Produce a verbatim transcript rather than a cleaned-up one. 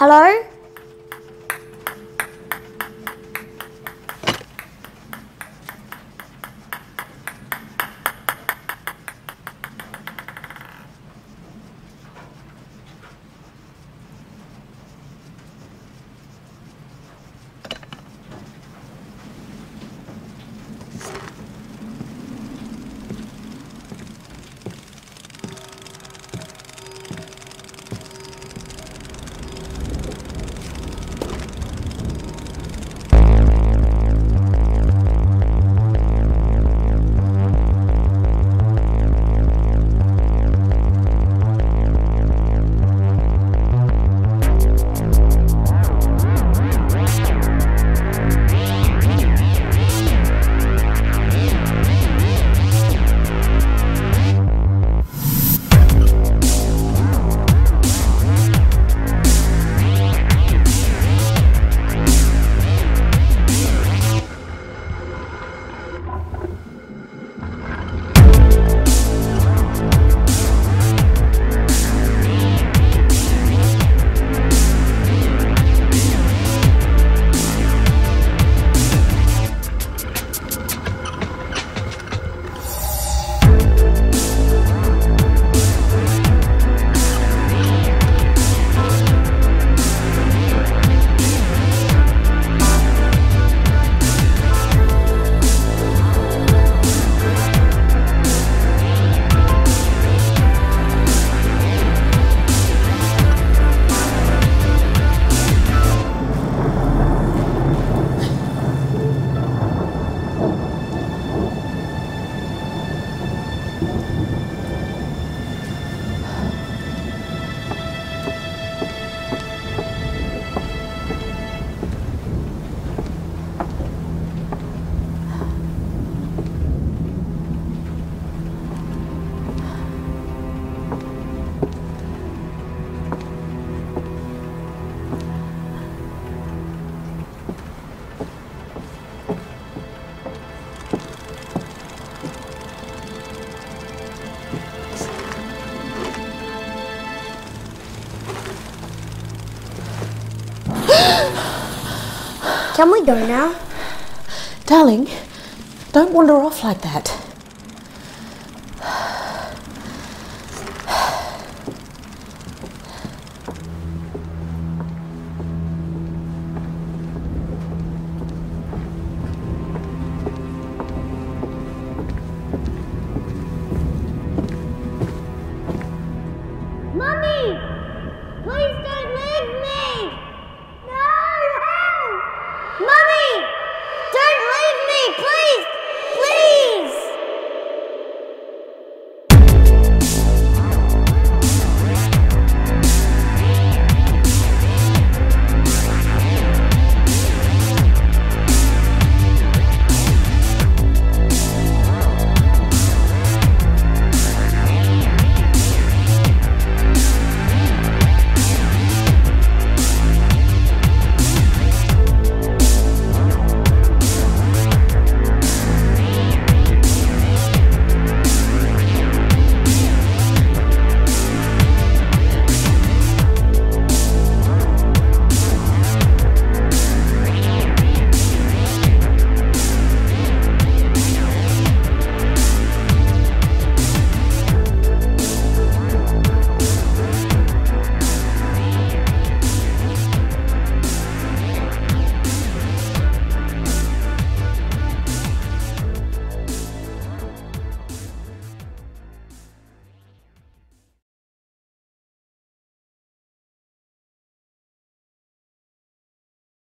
Hello? Can we go now? Darling, don't wander off like that. Mommy! Please don't!